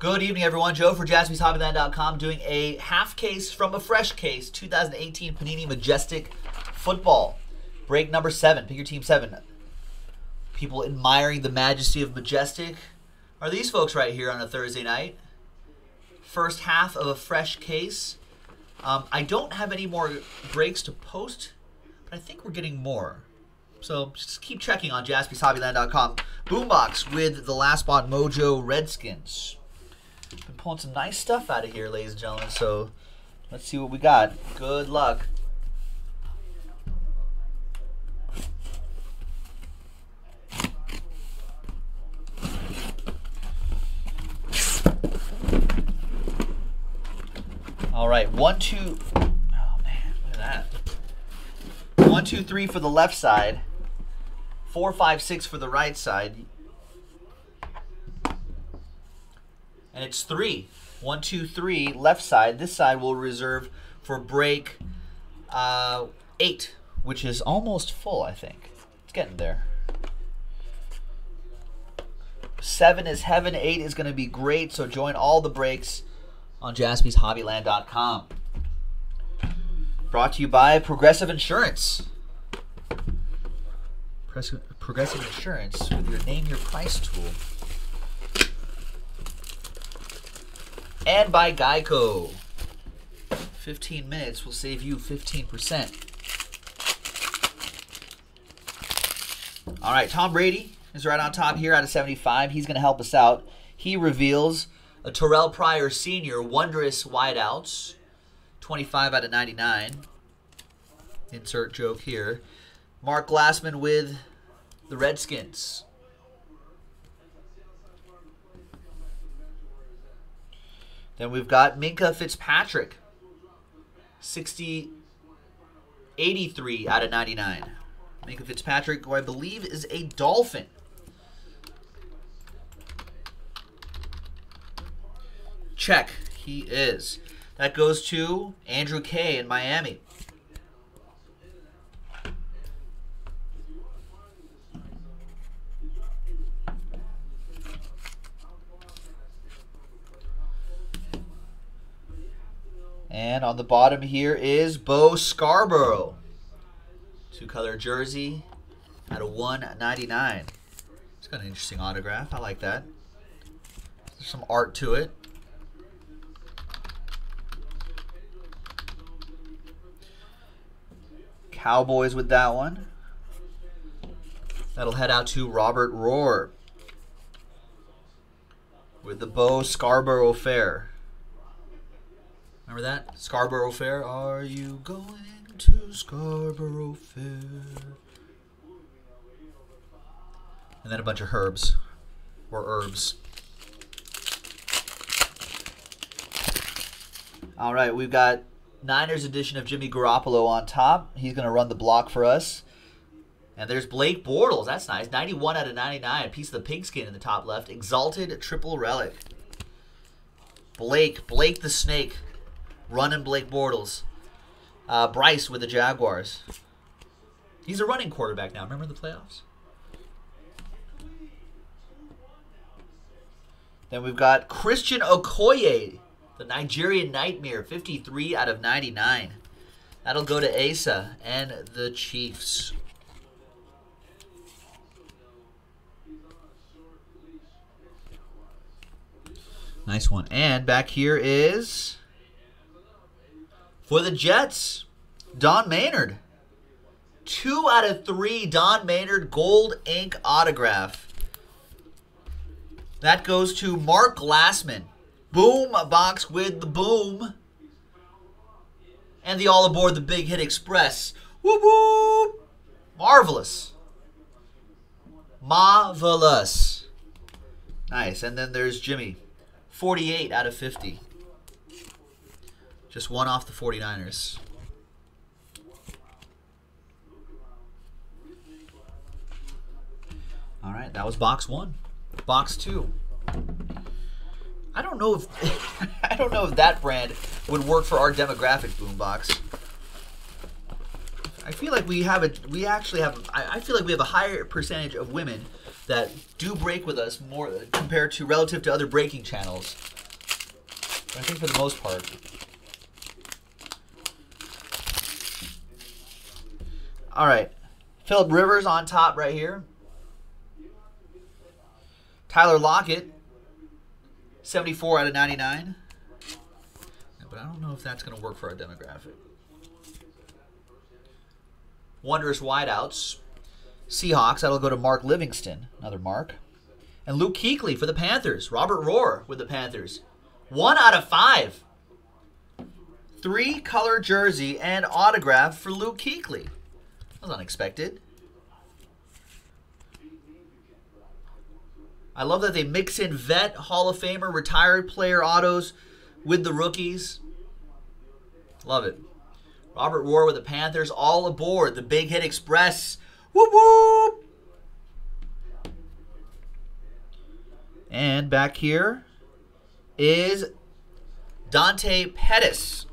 Good evening, everyone. Joe for JaspysHobbyland.com doing a half case from a fresh case, 2018 Panini Majestic Football. Break number 7. Pick your team 7. People admiring the majesty of Majestic are these folks right here on a Thursday night. First half of a fresh case. I don't have any more breaks to post, but I think we're getting more. So just keep checking on JaspysHobbyland.com. Boombox with the last spot Mojo Redskins. Been pulling some nice stuff out of here, ladies and gentlemen, so let's see what we got. Good luck. All right, 1, 2. Oh man, look at that. 1, 2, 3 for the left side. 4, 5, 6 for the right side. And it's 3. 1, 2, 3, left side. This side will reserve for break 8, which is almost full, I think. It's getting there. 7 is heaven. 8 is going to be great, so join all the breaks on JaspysHobbyland.com. Brought to you by Progressive Insurance. Progressive Insurance with your Name Your Price tool. And by GEICO. 15 minutes will save you 15%. All right, Tom Brady is right on top here out of 75. He's going to help us out. He reveals a Terrell Pryor Sr. Wondrous Wideouts. 25 out of 99. Insert joke here. Mark Glassman with the Redskins. Then we've got Minkah Fitzpatrick, 83 out of 99. Minkah Fitzpatrick, who I believe is a Dolphin. Check, he is. That goes to Andrew Kay in Miami. And on the bottom here is Bo Scarborough. 2-color jersey out of 199. It's got an interesting autograph. I like that. There's some art to it. Cowboys with that one. That'll head out to Robert Rohr with the Bo Scarborough Fair. Remember that? Scarborough Fair. Are you going to Scarborough Fair? And then a bunch of herbs. Or herbs. All right, we've got Niners edition of Jimmy Garoppolo on top. He's going to run the block for us. And there's Blake Bortles. That's nice. 91 out of 99. Piece of the pigskin in the top left. Exalted triple relic. Blake the Snake. Running Blake Bortles. Bryce with the Jaguars. He's a running quarterback now. Remember the playoffs? Then we've got Christian Okoye, the Nigerian Nightmare, 53 out of 99. That'll go to Asa and the Chiefs. Nice one. And back here is, for the Jets, Don Maynard. 2 out of 3 Don Maynard gold ink autograph. That goes to Mark Glassman. Boom box with the boom. And the all aboard the Big Hit Express. Whoop whoop. Marvelous. Marvelous. Nice. And then there's Jimmy. 48 out of 50. Just one off the 49ers. All right, that was box 1. Box 2. I don't know if that brand would work for our demographic, Boombox. I feel like we have a, we actually have, I feel like we have a higher percentage of women that do break with us more compared to relative to other breaking channels. I think for the most part. All right, Phillip Rivers on top right here. Tyler Lockett, 74 out of 99. Yeah, but I don't know if that's going to work for our demographic. Wondrous wideouts. Seahawks, that'll go to Mark Livingston, another Mark. And Luke Kuechly for the Panthers. Robert Rohr with the Panthers. 1 out of 5. 3-color jersey and autograph for Luke Kuechly. That was unexpected. I love that they mix in vet, Hall of Famer, retired player autos with the rookies. Love it. Robert Rohr with the Panthers, all aboard the Big Hit Express. Whoop, whoop. And back here is Dante Pettis.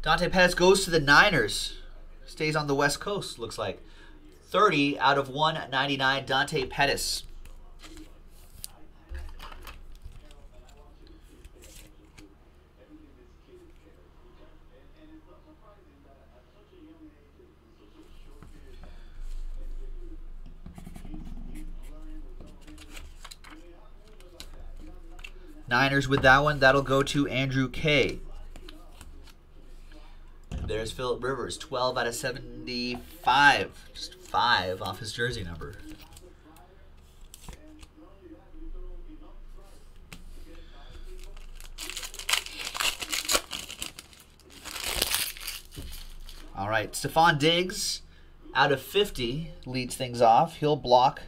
Dante Pettis goes to the Niners. Stays on the West Coast, looks like. 30 out of 199, Dante Pettis. Niners with that one. That'll go to Andrew Kay. There's Phillip Rivers, 12 out of 75. Just 5 off his jersey number. All right, Stephon Diggs, out of 50, leads things off. He'll block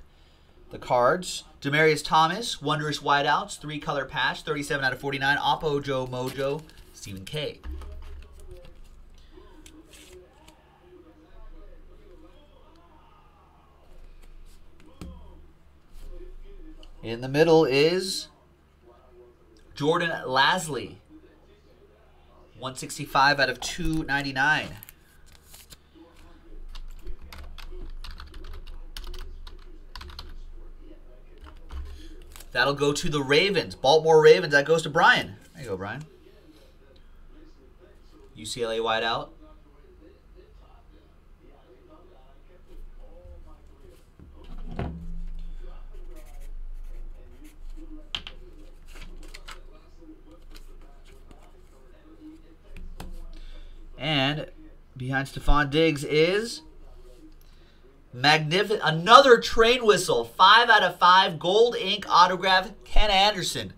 the cards. Demaryius Thomas, Wondrous Wideouts, 3-color patch, 37 out of 49. Oppo, Joe Mojo, Stephen K. In the middle is Jordan Lasley, 165 out of 299. That'll go to the Ravens. Baltimore Ravens. That goes to Brian. There you go, Brian. UCLA wideout. And behind Stephon Diggs is magnificent, another train whistle, 5 out of 5, gold ink autograph, Ken Anderson,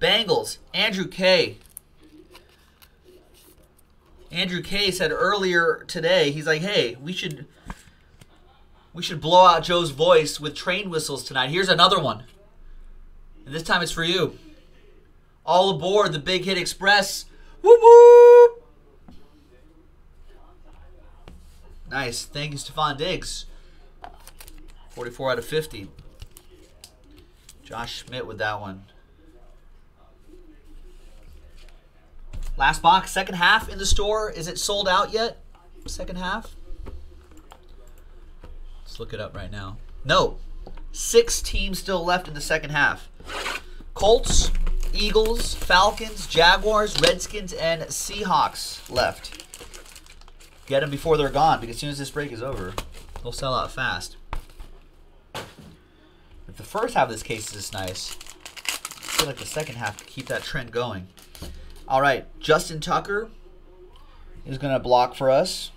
Bengals, Andrew Kay. Andrew Kay said earlier today, he's like, hey, we should blow out Joe's voice with train whistles tonight. Here's another one, and this time it's for you. All aboard the Big Hit Express. Whoop, whoop. Nice, thank you, Stephon Diggs. 44 out of 50. Josh Schmidt with that one. Last box, second half in the store. Is it sold out yet? Second half? Let's look it up right now. No. 6 teams still left in the second half. Colts, Eagles, Falcons, Jaguars, Redskins, and Seahawks left. Get them before they're gone, because as soon as this break is over, they'll sell out fast. If the first half of this case is nice, I feel like the second half to keep that trend going. All right, Justin Tucker is going to block for us.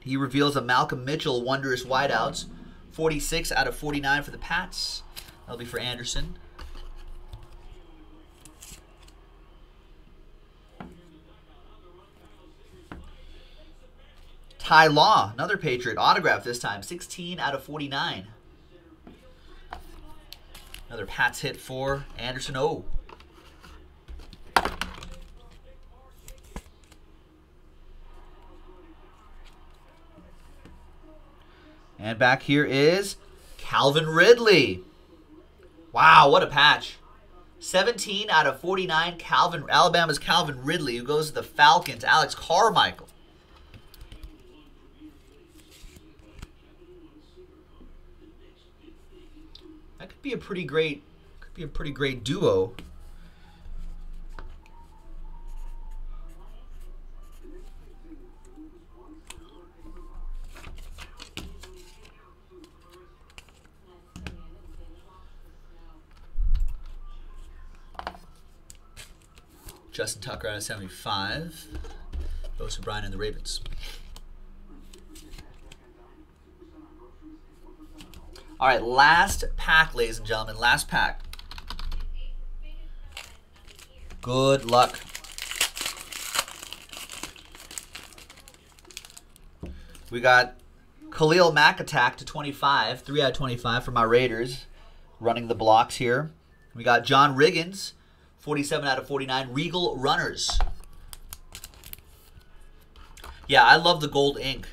He reveals a Malcolm Mitchell Wondrous Wideouts, 46 out of 49 for the Pats. That'll be for Anderson. Ty Law, another Patriot, autograph this time, 16 out of 49. Another Pats hit for Anderson O. And back here is Calvin Ridley. Wow, what a patch. 17 out of 49, Alabama's Calvin Ridley, who goes to the Falcons. Alex Carmichael. Could be a pretty great duo. Justin Tucker out of 75. Goes to Brian and the Ravens. All right, last pack, ladies and gentlemen. Last pack. Good luck. We got Khalil Mack attack to 25. 3 out of 25 for my Raiders. Running the blocks here. We got John Riggins. 47 out of 49. Regal Runners. Yeah, I love the gold ink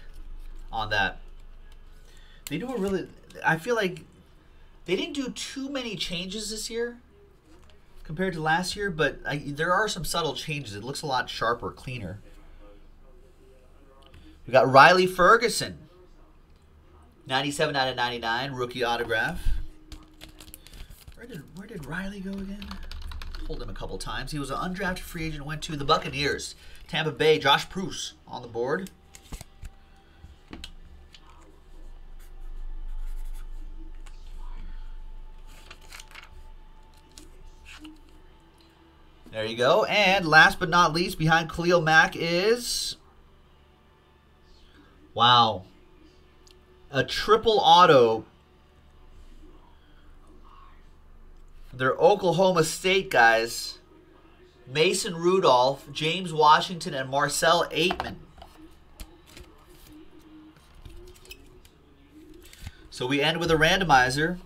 on that. They do a really... I feel like they didn't do too many changes this year compared to last year, but there are some subtle changes. It looks a lot sharper, cleaner. We got Riley Ferguson. 97 out of 99. Rookie autograph. Where did Riley go again? Pulled him a couple times. He was an undrafted free agent, went to the Buccaneers. Tampa Bay, Josh Pruse on the board. There you go. And last but not least, behind Khalil Mack is... Wow. A triple auto. They're Oklahoma State guys. Mason Rudolph, James Washington, and Marcell Ateman. So we end with a randomizer.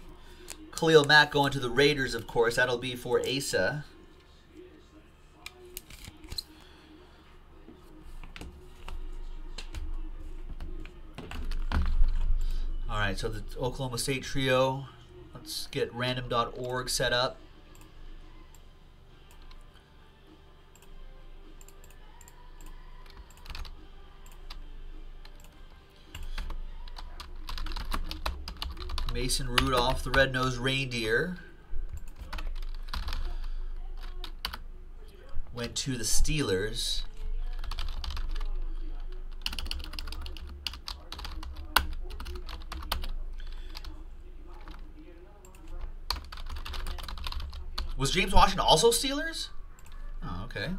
Khalil Mack going to the Raiders, of course. That'll be for Asa. All right, so the Oklahoma State trio. Let's get random.org set up. Mason Rudolph, the Red-Nosed Reindeer, went to the Steelers. Was James Washington also Steelers? Oh, okay.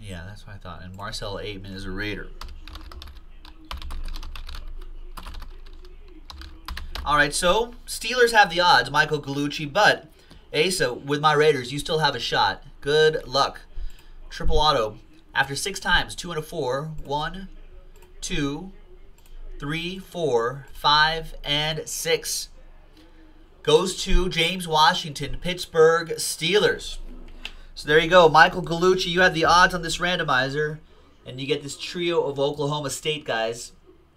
Yeah, that's what I thought. And Marcell Ateman is a Raider. All right, so Steelers have the odds, Michael Gallucci, but Asa, with my Raiders, you still have a shot. Good luck. Triple auto. After 6 times, 2 and a 4, 1, 2, 3, 4, 5, and 6. Goes to James Washington, Pittsburgh Steelers. So there you go. Michael Gallucci, you have the odds on this randomizer. And you get this trio of Oklahoma State guys.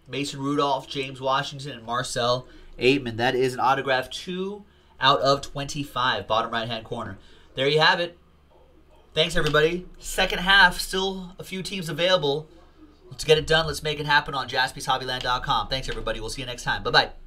Mason Rudolph, James Washington, and Marcell Ateman. That is an autograph 2 out of 25, bottom right-hand corner. There you have it. Thanks, everybody. Second half, still a few teams available. Let's get it done. Let's make it happen on JaspysHobbyland.com. Thanks, everybody. We'll see you next time. Bye-bye.